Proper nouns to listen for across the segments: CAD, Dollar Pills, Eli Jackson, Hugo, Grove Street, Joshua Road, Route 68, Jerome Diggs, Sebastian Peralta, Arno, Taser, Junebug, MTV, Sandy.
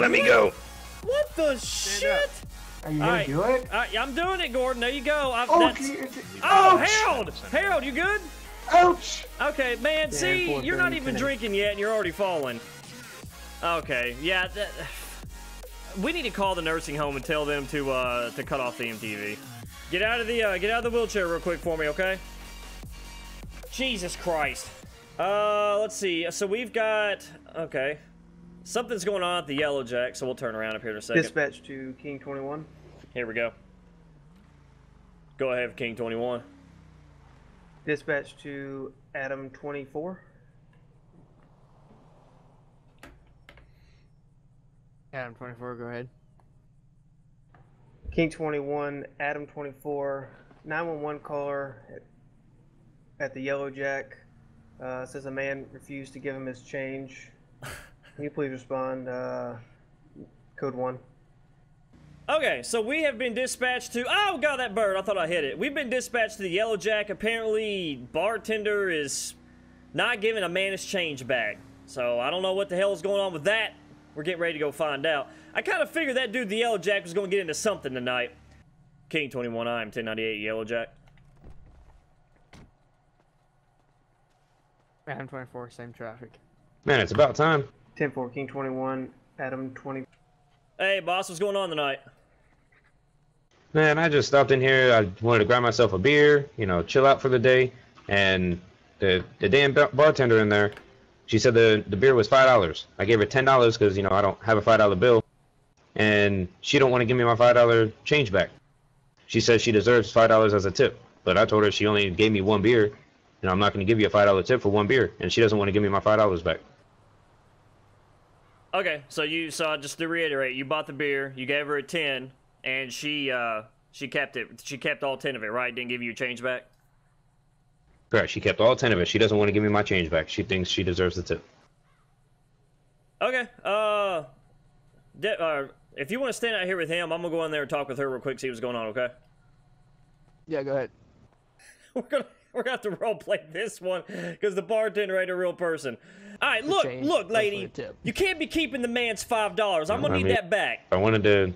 Let me go. What the shit? Are you gonna do it? I'm doing it, Gordon. There you go. Harold! Harold, you good? Ouch! Okay, man, see, you're not even drinking yet, and you're already falling. Okay, yeah, we need to call the nursing home and tell them to cut off the MTV. Get out of the wheelchair real quick for me, okay? Jesus Christ. Let's see. So we've got, okay, something's going on at the Yellow Jack, so we'll turn around up here in a second. Dispatch to King 21. Here we go. Go ahead, King 21. Dispatch to Adam 24. Adam 24, go ahead. King 21, Adam 24, 911 caller at the Yellow Jack says a man refused to give him his change. Can you please respond? Code 1. Okay, so we have been dispatched to... Oh, God, that bird. I thought I hit it. We've been dispatched to the Yellow Jack. Apparently, bartender is not giving a man his change back. So I don't know what the hell is going on with that. We're getting ready to go find out. I kind of figured that dude, the Yellow Jack, was going to get into something tonight. King 21, I'm 1098, Yellow Jack. Adam 24, same traffic. Man, it's about time. 10-4, King 21, Adam 20. Hey, boss, what's going on tonight? Man, I just stopped in here. I wanted to grab myself a beer, you know, chill out for the day. And the damn bartender in there, she said the beer was $5. I gave her $10 because, you know, I don't have a $5 bill. And she don't want to give me my $5 change back. She says she deserves $5 as a tip. But I told her she only gave me one beer. And I'm not going to give you a $5 tip for one beer. And she doesn't want to give me my $5 back. Okay, so just to reiterate, you bought the beer, you gave her a 10, and she kept it. She kept all 10 of it, right? Didn't give you your change back? Correct. She kept all 10 of it. She doesn't want to give me my change back. She thinks she deserves the tip. Okay. If you want to stand out here with him, I'm going to go in there and talk with her real quick, see what's going on, okay? Yeah, go ahead. We're gonna have to roleplay this one because the bartender ain't a real person. All right, look, lady, you can't be keeping the man's $5. I'm gonna need that back. I wanted to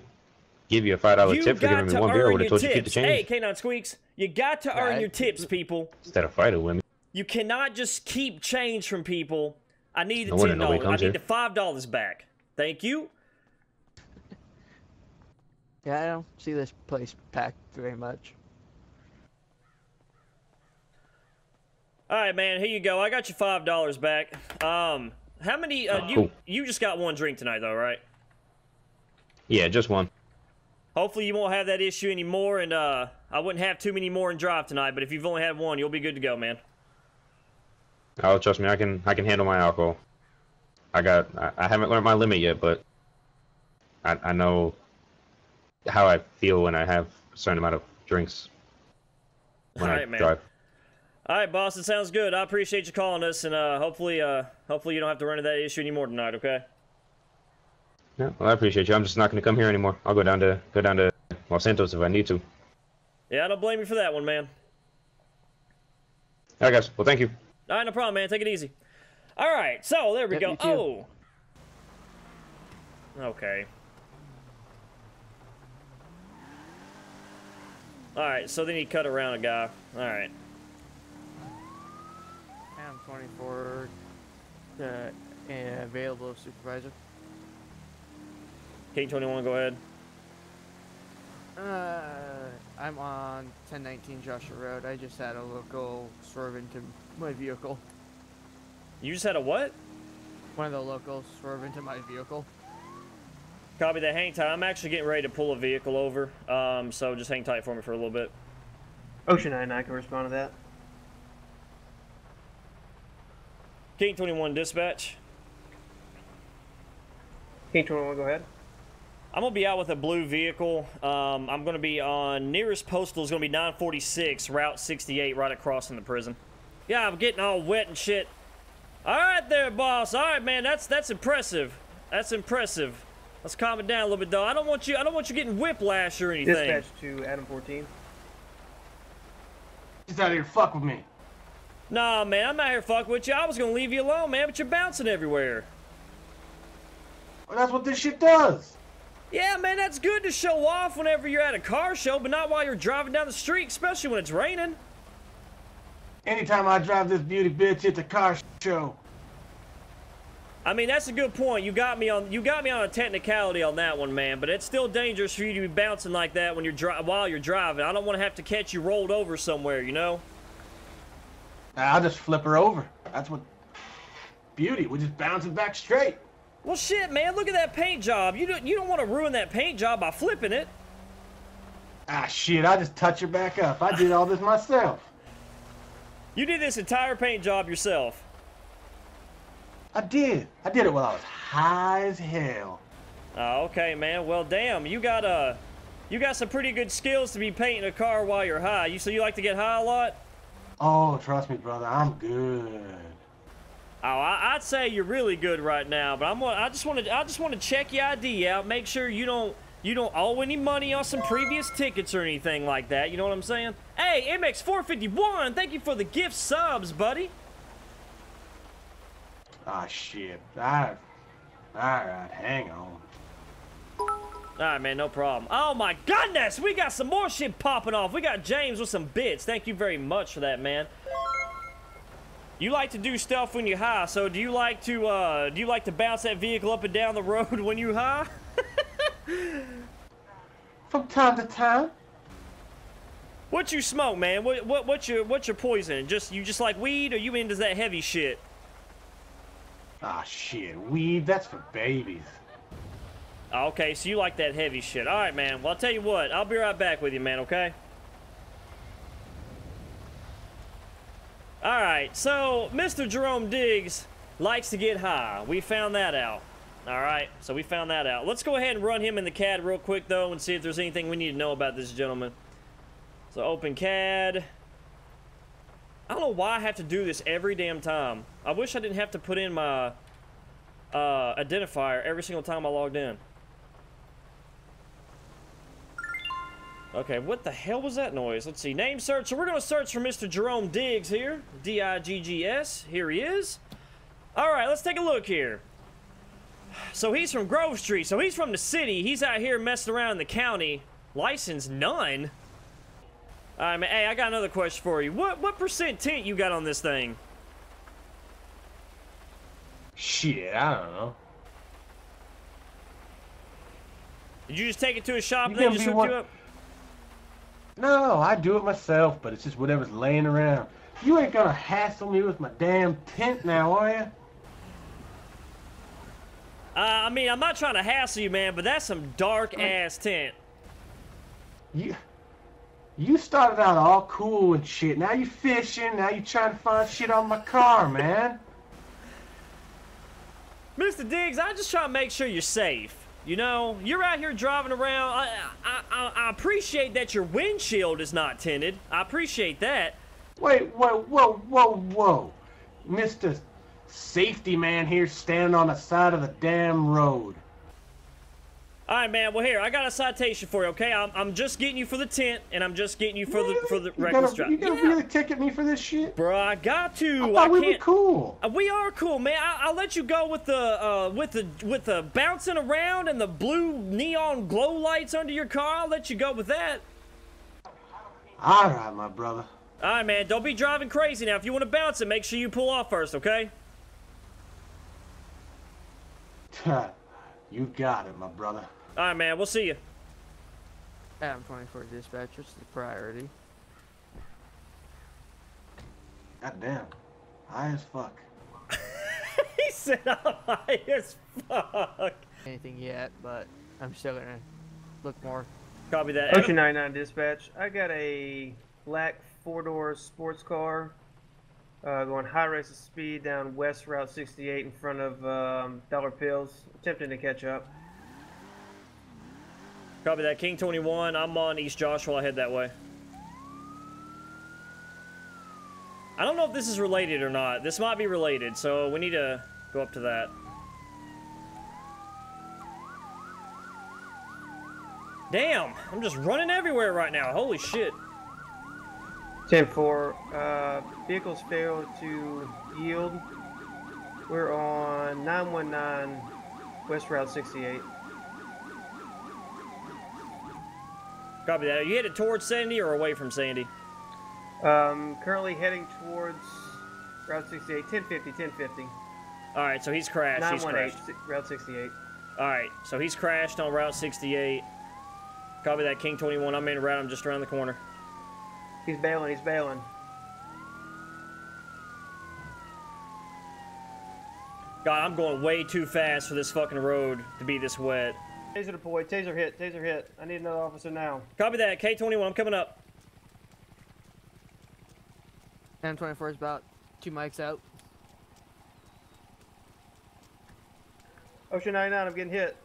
give you a $5 tip for giving me one beer. I would have told you to keep the change. Hey, K9 Squeaks, you got to earn your tips, people. Instead of fighting women, you cannot just keep change from people. I need the $10. I need the $5 back. Thank you. Yeah, I don't see this place packed very much. All right, man, here you go. I got your $5 back. How many, you just got one drink tonight, though, right? Yeah, just one. Hopefully you won't have that issue anymore, and I wouldn't have too many more in drive tonight, but if you've only had one, you'll be good to go, man. Oh, trust me, I can handle my alcohol. I haven't learned my limit yet, but I know how I feel when I have a certain amount of drinks when I drive. All right, boss, it sounds good. I appreciate you calling us, and hopefully you don't have to run into that issue anymore tonight, okay? Yeah, well, I appreciate you. I'm just not going to come here anymore. I'll go down to Los Santos if I need to. Yeah, I don't blame you for that one, man. All right, guys. Well, thank you. All right, no problem, man. Take it easy. All right, so there we go. Oh! Okay. All right, so then he cut around a guy. All right. 24 and available supervisor. King 21, go ahead. I'm on 1019 Joshua Road. I just had a local swerve into my vehicle. You just had a what? One of the locals swerve into my vehicle. Copy that. Hang tight. I'm actually getting ready to pull a vehicle over. So just hang tight for me for a little bit. Ocean 99 can respond to that. King 21, dispatch. King 21, go ahead. I'm going to be out with a blue vehicle. I'm going to be on nearest postal is going to be 946, Route 68, right across from the prison. Yeah, I'm getting all wet and shit. All right there, boss. All right, man, that's impressive. That's impressive. Let's calm it down a little bit, though. I don't want you getting whiplash or anything. Dispatch to Adam 14. He's out here to fuck with me. Nah, man, I'm not here to fuck with you. I was going to leave you alone, man, but you're bouncing everywhere. Well, that's what this shit does. Yeah, man, that's good to show off whenever you're at a car show, but not while you're driving down the street, especially when it's raining. Anytime I drive this beauty bitch, it's a car show. I mean, that's a good point. You got me on a technicality on that one, man. But it's still dangerous for you to be bouncing like that when you're while you're driving. I don't want to have to catch you rolled over somewhere, you know. I'll just flip her over. That's what beauty. We're just bouncing back straight. Well, shit, man. Look at that paint job. You don't want to ruin that paint job by flipping it. Ah, shit. I just touch her back up. I did all this myself. You did this entire paint job yourself. I did. I did it while I was high as hell. Oh, okay, man. Well, damn. You got some pretty good skills to be painting a car while you're high. So you like to get high a lot? Oh, trust me, brother. I'm good. Oh, I'd say you're really good right now, but I just want to check your ID out, make sure you don't owe any money on some previous tickets or anything like that. You know what I'm saying? Hey, MX451, thank you for the gift subs, buddy. Ah, shit. All right, hang on. All right, man, no problem. Oh, my goodness, we got some more shit popping off. We got James with some bits. Thank you very much for that, man. You like to do stuff when you're high, so do you like to bounce that vehicle up and down the road when you're high? From time to time. What you smoke, man? What's your poison? You just like weed, or you into that heavy shit? Ah, shit, weed, that's for babies. Okay, so you like that heavy shit. All right, man. Well, I'll tell you what. I'll be right back with you, man, okay? All right, so Mr. Jerome Diggs likes to get high. We found that out. All right, so we found that out. Let's go ahead and run him in the CAD real quick, though, and see if there's anything we need to know about this gentleman. So open CAD. I don't know why I have to do this every damn time. I wish I didn't have to put in my identifier every single time I logged in. Okay, what the hell was that noise? Let's see, name search. So we're gonna search for Mr. Jerome Diggs here. D-I-G-G-S, here he is. All right, let's take a look here. So he's from Grove Street, so he's from the city. He's out here messing around in the county. License none? All right, man, hey, I got another question for you. What percent tint you got on this thing? Shit, I don't know. Did you just take it to a shop and they just hooked you up? No, I do it myself, but it's just whatever's laying around. You ain't gonna hassle me with my damn tent now, are you? I mean, I'm not trying to hassle you, man, but that's some dark-ass tent. You started out all cool and shit. Now you fishing, now you trying to find shit on my car, man. Mr. Diggs, I just try to make sure you're safe. You know, you're out here driving around. I appreciate that your windshield is not tinted. I appreciate that. Wait, whoa. Mr. Safety Man here standing on the side of the damn road. All right, man. Well, here, I got a citation for you, okay? I'm just getting you for the tent, and I'm just getting you for the reckless drive. You gonna really ticket me for this shit? Bro, I got to. I thought we were cool. We are cool, man. I'll let you go with the bouncing around and the blue neon glow lights under your car. I'll let you go with that. All right, my brother. All right, man. Don't be driving crazy now. If you want to bounce it, make sure you pull off first, okay? You got it, my brother. All right, man. We'll see you. I'm 24 dispatcher. It's the priority. Goddamn. High as fuck. He said I'm high as fuck. Anything yet, but I'm still going to look more. Copy that. Ocean 99 dispatch. I got a black four-door sports car going high rates of speed down west Route 68 in front of Dollar Pills, attempting to catch up. Copy that, King 21. I'm on East Joshua. I head that way. I don't know if this is related or not. This might be related, so we need to go up to that. Damn, I'm just running everywhere right now. Holy shit. 10-4, vehicles failed to yield. We're on 919 West Route 68. Copy that. Are you headed towards Sandy or away from Sandy? Currently heading towards Route 68. 1050. All right, so he's crashed. 918, he's crashed. Route 68. All right, so he's crashed on Route 68. Copy that, King 21. I'm in route. I'm just around the corner. He's bailing. He's bailing. God, I'm going way too fast for this fucking road to be this wet. Taser deployed. Taser hit. Taser hit. I need another officer now. Copy that, K21. I'm coming up. M24 is about 2 mics out. Ocean 99, I'm getting hit.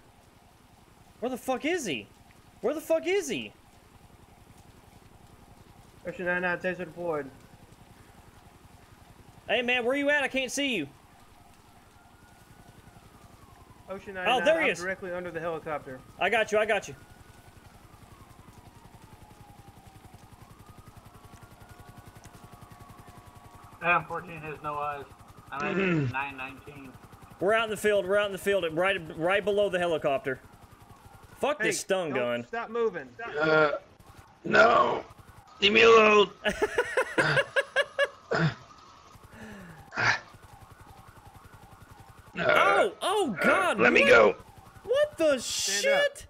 Where the fuck is he? Where the fuck is he? Ocean 99, taser deployed. Hey man, where you at? I can't see you. Ocean 99, oh, there he is. Directly under the helicopter. I got you, I got you. Adam 14 has no eyes. I'm at 919. We're out in the field. We're out in the field, right below the helicopter. Fuck this stun gun. Stop moving. Stop moving. No. Leave me alone. Oh, oh God. Let me go. What the shit?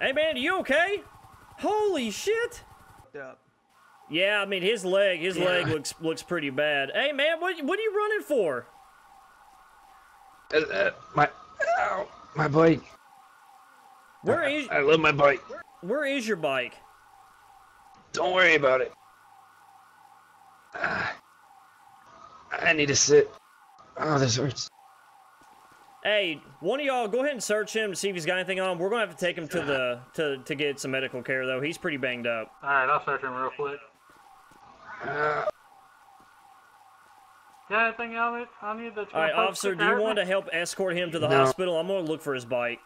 Hey man, you okay? Holy shit. Up. Yeah, I mean, his leg looks pretty bad. Hey, man, what are you running for? My bike. I love my bike. Where is your bike? Don't worry about it. I need to sit. Oh, this hurts. Hey, one of y'all, go ahead and search him to see if he's got anything on him. We're gonna have to take him to the to get some medical care though. He's pretty banged up. All right, I'll search him real quick. Got anything on you that's... All right, officer, do you want to help escort him to the hospital? I'm gonna look for his bike.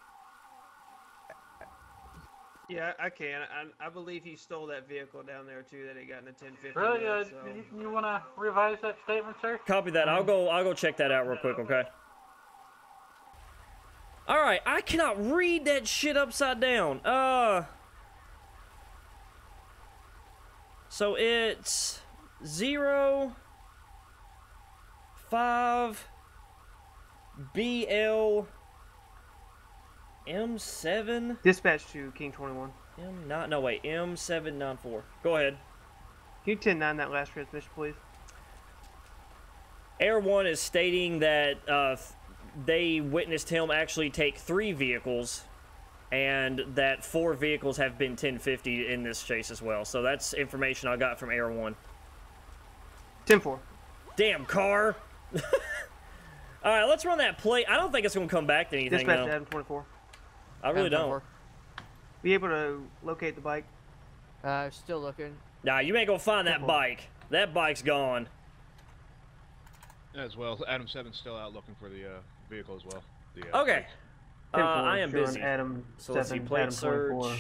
Yeah, I can. I believe he stole that vehicle down there too that he got in the 1050. Really? You want to revise that statement, sir? Copy that. I'll go check that out real quick. Okay. Alright, I cannot read that shit upside down. So it's 05BL M7. Dispatch to King 21. M794. Go ahead. Can you 10-9 that last transmission, please? Air 1 is stating that they witnessed him actually take 3 vehicles, and that 4 vehicles have been 1050 in this chase as well. So that's information I got from Air 1. 10-4. Damn car. All right, let's run that plate. I don't think it's going to come back to anything. Dispatch to Adam 24. I really don't. Be able to locate the bike? Still looking. Nah, you ain't going to find that bike. That bike's gone. As well, Adam 7's still out looking for the vehicle as well. The, okay. I am busy. Adam so let's see, plate search.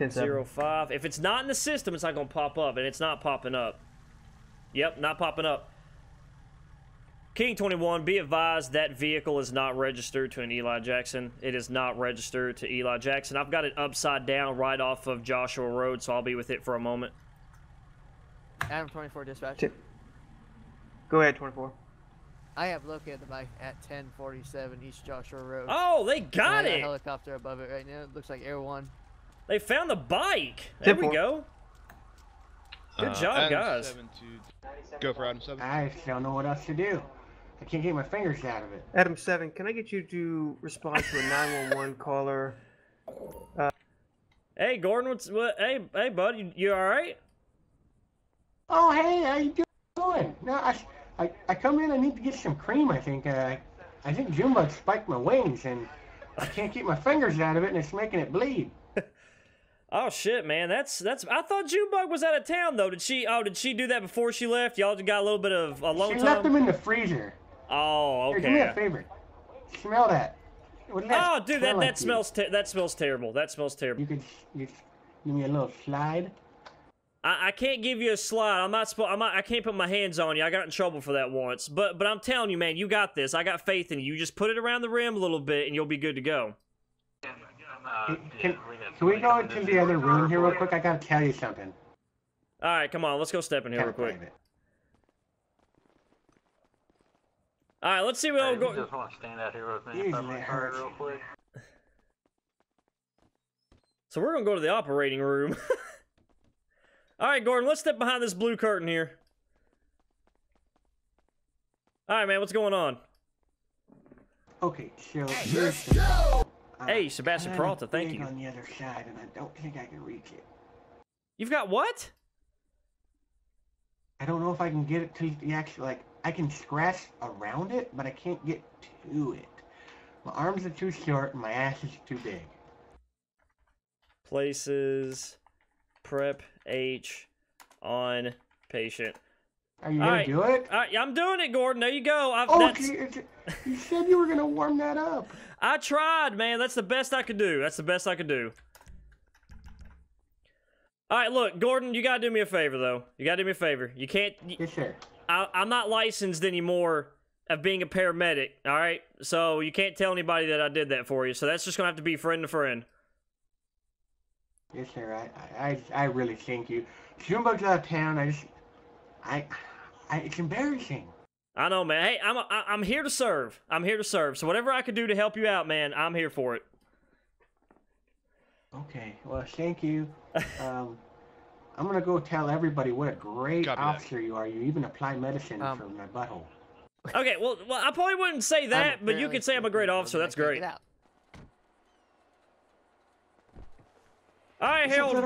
10-05. If it's not in the system, it's not going to pop up, and it's not popping up. Yep, not popping up. King 21, be advised that vehicle is not registered to an Eli Jackson. It is not registered to Eli Jackson. I've got it upside down right off of Joshua Road, so I'll be with it for a moment. Adam 24, dispatch. Go ahead, 24. I have located the bike at 1047 East Joshua Road. Oh, they got it! A helicopter above it right now. It looks like Air 1. They found the bike! There we go. Good job, guys. Go for Adam 7. I don't know what else to do. I can't get my fingers out of it. Adam 7, can I get you to respond to a 911 caller? Hey, Gordon, hey, bud, you all right? Oh, hey, how you doing? No, I come in. I need to get some cream. I think I think Junebug spiked my wings, and I can't keep my fingers out of it, and it's making it bleed. Oh shit, man! That's. I thought Junebug was out of town though. Did she? Oh, did she do that before she left? Y'all got a little bit of a long time. She left them in the freezer. Oh, okay. Here, do me a favor. Smell that. Oh, dude, that smells terrible. That smells terrible. You could give me a little slide. I can't give you a slide. I can't put my hands on you. I got in trouble for that once. But I'm telling you, man, you got this. I got faith in you. You just put it around the rim a little bit, and you'll be good to go. Can we go into the other room here real quick? I gotta tell you something. All right, come on. Let's go step in here real quick. All right, let's see what we'll go. Just want to stand out here with me. Real quick. So we're gonna go to the operating room. All right, Gordon, let's step behind this blue curtain here. All right, man, what's going on? Okay, so here's the... Hey, Sebastian Peralta, thank you. On the other side, and I don't think I can reach it. You've got what? I don't know if I can get it to the actual, like, I can scratch around it, but I can't get to it. My arms are too short, and my ass is too big. Places... Prep H on patient. Are you gonna do it? All right, I'm doing it, Gordon. There you go. You said you were gonna warm that up. I tried, man. That's the best I could do. That's the best I could do. All right, look, Gordon, you gotta do me a favor, though. You gotta do me a favor. You can't. Yes, sir. I'm not licensed anymore of being a paramedic. All right, so you can't tell anybody that I did that for you. So that's just gonna have to be friend to friend. Yes, sir. I really thank you. Junebug's out of town. It's embarrassing. I know, man. Hey, I'm here to serve. I'm here to serve. So whatever I could do to help you out, man, I'm here for it. Okay. Well, thank you. I'm gonna go tell everybody what a great officer you are. You even apply medicine for my butthole. Okay. Well, I probably wouldn't say that, but you could say I'm a great officer. That's great. All right, Harold.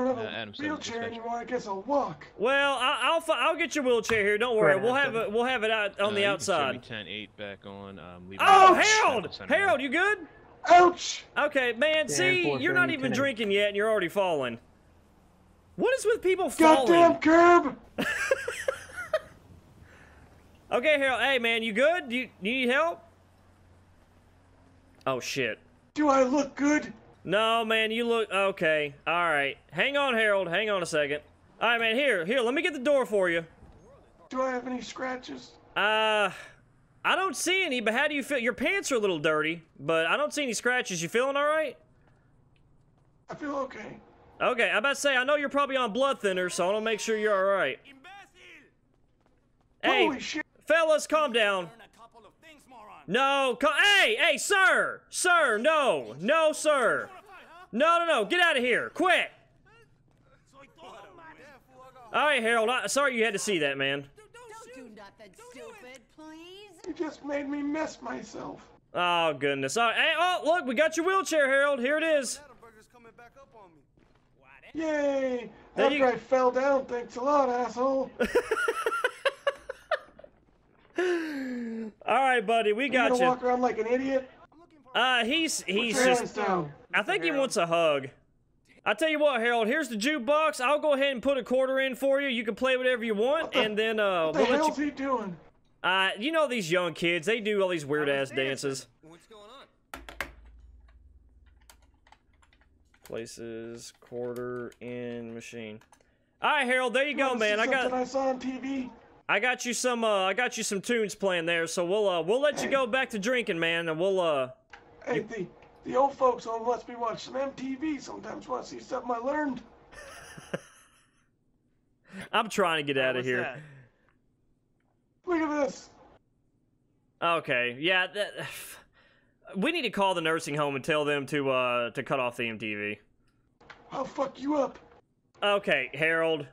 Wheelchair anymore? I guess I'll walk. Well, I'll get your wheelchair here. Don't worry. We'll have it out on the outside. You can turn 8 back on. Oh, Harold! Harold, you good? Ouch! Okay, man. See, you're not even drinking yet, and you're already falling. What is with people falling? Goddamn curb! Okay, Harold. Hey, man, you good? Do you need help? Oh shit. Do I look good? No, man, you look... Okay, all right. Hang on, Harold. Hang on a second. All right, man, here, let me get the door for you. Do I have any scratches? I don't see any, but how do you feel? Your pants are a little dirty, but I don't see any scratches. You feeling all right? I feel okay. Okay, I'm about to say, I know you're probably on blood thinner, so I want to make sure you're all right. Hey, holy shit. Fellas, calm down. No, hey, sir! Sir, no! No, sir! No, get out of here! Quick! Alright, Harold, sorry you had to see that, man. Don't do nothing stupid, please! You just made me mess myself. Oh, goodness. All right. Hey, look, we got your wheelchair, Harold. Here it is. Yay! After I fell down, thanks a lot, asshole. All right, buddy, we got you. Gonna walk around like an idiot? He's just... I think he wants a hug. I tell you what, Harold, here's the jukebox. I'll go ahead and put a quarter in for you. You can play whatever you want, and then what the hell's he doing? You know these young kids, they do all these weird ass dances. What's going on? Places quarter in machine. All right, Harold, there you go, man. I saw on TV. I got you some tunes playing there, so we'll let you go back to drinking, man, and we'll. Hey, the old folks on lets me watch some MTV sometimes. Want to see something I learned? I'm trying to get out of here. That? Look at this. Okay, yeah, we need to call the nursing home and tell them to cut off the MTV. I'll fuck you up. Okay, Harold.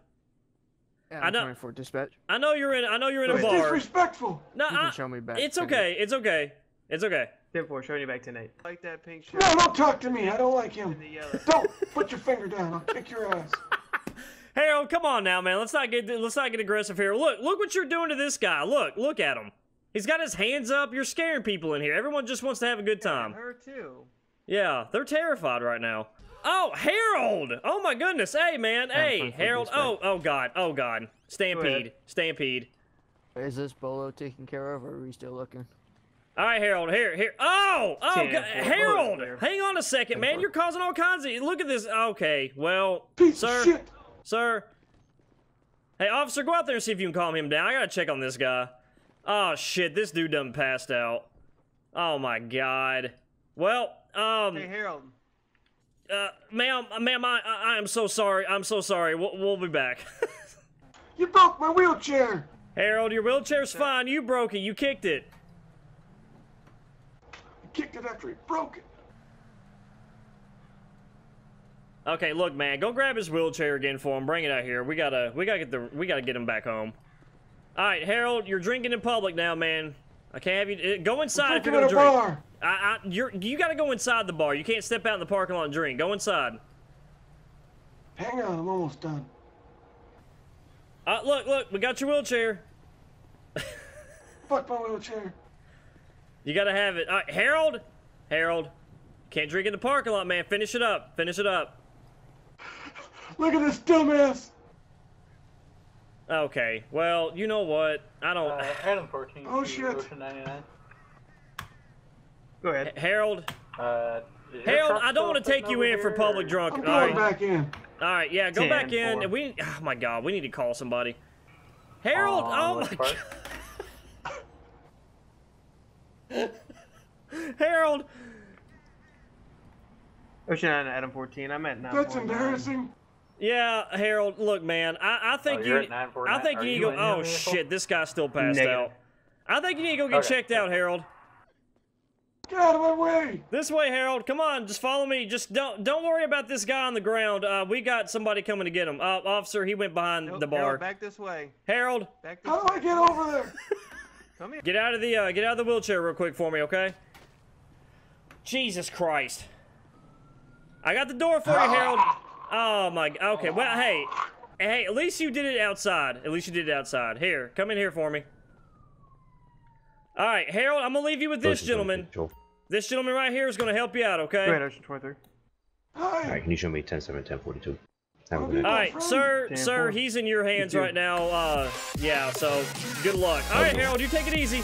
Yeah, I'm coming for dispatch. I know you're in a bar. Disrespectful. No, you can show me back. It's okay. It's okay. It's okay. 10-4, showing you back tonight. Like that pink shirt. No, don't talk to me. I don't like him. Don't put your finger down. I'll kick your ass. Harold, come on now, man. Let's not get aggressive here. Look what you're doing to this guy. Look at him. He's got his hands up. You're scaring people in here. Everyone just wants to have a good time. Her too. Yeah, they're terrified right now. Oh, Harold! Oh my goodness! Hey, man! Hey, Harold! Oh God! Oh God! Stampede! Stampede! Is this bolo taken care of, or are we still looking? All right, Harold. Here. Oh, God. Harold! Hang on a second, man. You're causing all kinds of. Look at this. Okay. Well, sir. Piece of shit. Sir, Hey, officer, go out there and see if you can calm him down. I gotta check on this guy. Oh, shit, this dude done passed out. Oh, my God. Well, Hey, Harold. Ma'am, I am so sorry. I'm so sorry. We'll be back. You broke my wheelchair. Harold, your wheelchair's fine. You broke it. You kicked it. I kicked it after he broke it. Okay, look, man, go grab his wheelchair again for him. Bring it out here. We gotta get him back home. All right, Harold, you're drinking in public now, man. I can't have you go inside if you're gonna drink. Bar. You gotta go inside the bar. You can't step out in the parking lot and drink. Go inside. Hang on, I'm almost done. Look, we got your wheelchair. Fuck my wheelchair. You gotta have it. All right, Harold, can't drink in the parking lot, man. Finish it up. Finish it up. Look at this dumbass. Okay, well, you know what? I don't. Adam 14. Oh shit. Ocean 99. Go ahead, Harold. Harold, I don't want to take you in for public drunk. I'm going back in. All right, yeah, go back in. And we, oh my God, we need to call somebody. Harold, oh my God. Harold. Ocean 9, Adam 14. I'm at 9. That's embarrassing. Yeah, Harold. Look, man, I think you. I think you need to go. Oh shit, this guy's still passed out. I think you need to go get checked out, Harold. Get out of my way! This way, Harold. Come on, just follow me. Just don't worry about this guy on the ground. We got somebody coming to get him. Officer, he went behind the bar. Harold, back this way. Harold. Back this way. How do I get over there? Come here. Get out of the wheelchair real quick for me, okay? Jesus Christ! I got the door for you, Harold. Oh my. Okay. Well, hey. At least you did it outside. At least you did it outside. Here, come in here for me. All right, Harold. I'm gonna leave you with this gentleman. This gentleman right here is going to help you out, okay? Go ahead, Ocean 23. All right, can you show me 10-7-10-42? All right, sir, he's in your hands right now. Yeah, so good luck. All right, Harold, you take it easy.